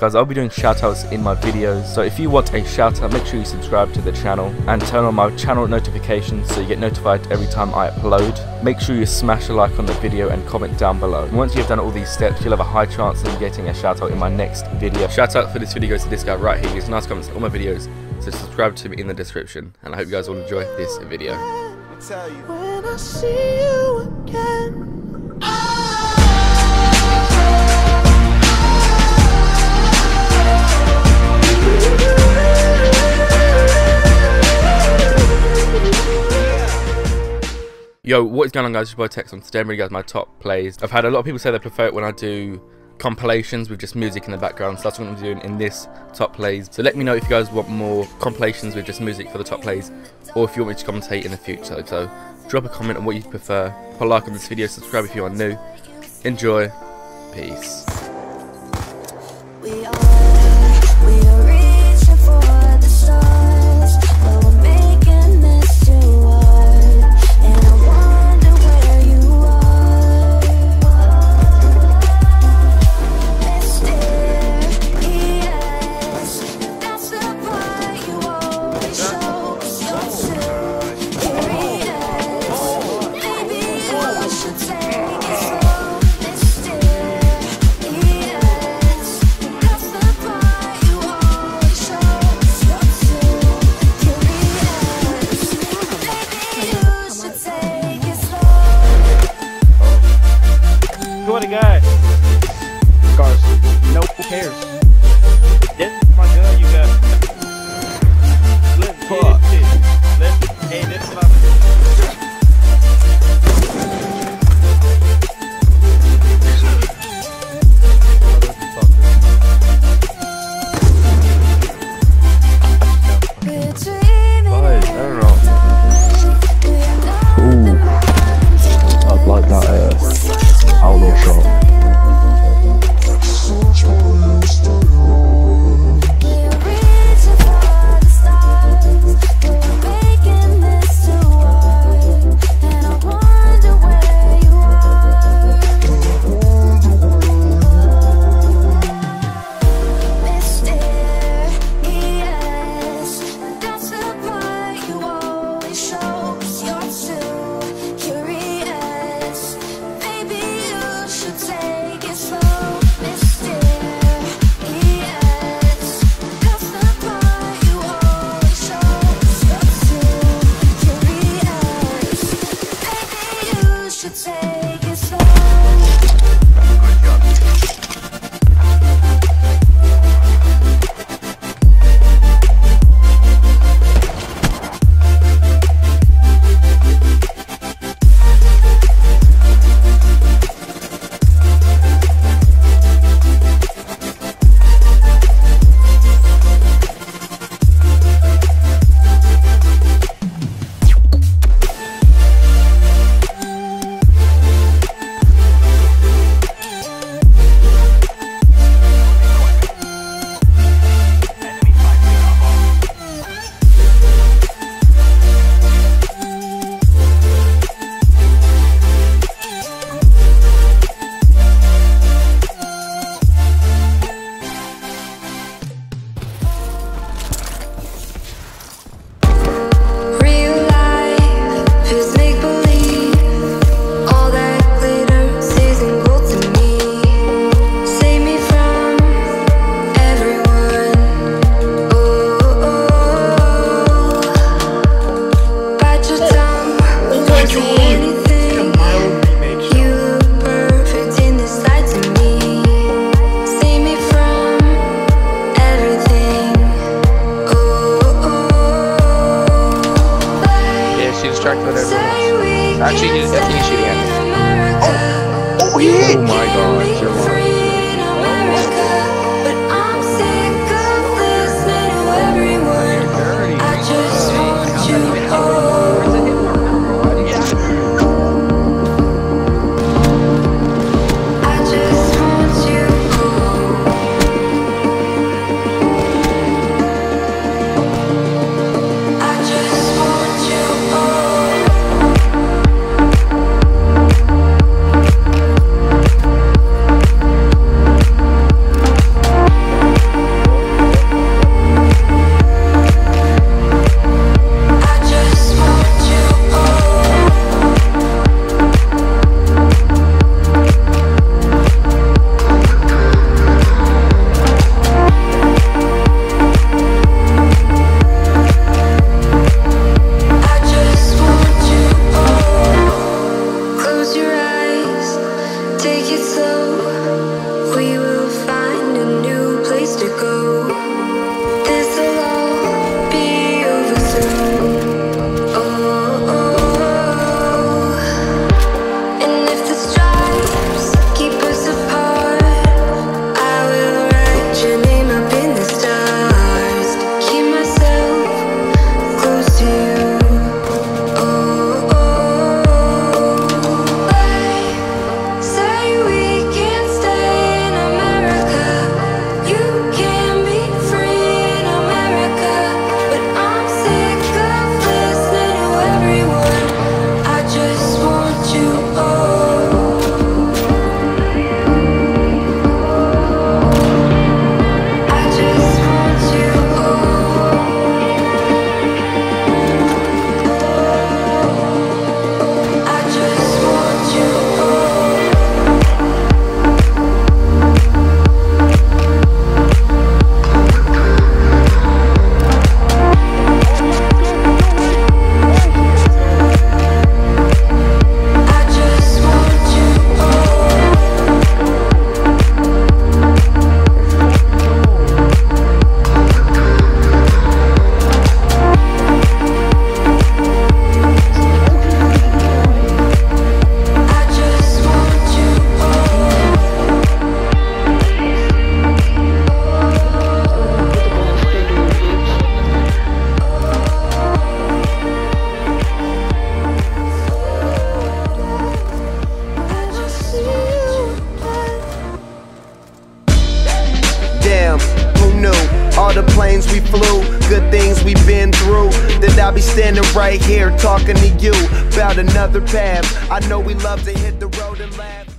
Guys, I'll be doing shoutouts in my videos, so if you want a shoutout, make sure you subscribe to the channel and turn on my channel notifications so you get notified every time I upload. Make sure you smash a like on the video and comment down below. And once you've done all these steps, you'll have a high chance of getting a shoutout in my next video. Shoutout for this video goes to this guy right here. He leaves nice comments on all my videos, so subscribe to me in the description. And I hope you guys all enjoy this video. When I see you again. Yo, what is going on, guys? It's your boy Tex. I'm today bringing you guys my top plays. I've had a lot of people say they prefer it when I do compilations with just music in the background, so that's what I'm doing in this top plays. So let me know if you guys want more compilations with just music for the top plays, or if you want me to commentate in the future. So drop a comment on what you prefer, put a like on this video, subscribe if you are new. Enjoy, peace. damn, who knew? All the planes we flew, good things we've been through. Then I'll be standing right here talking to you about another path. I know we love to hit the road and laugh.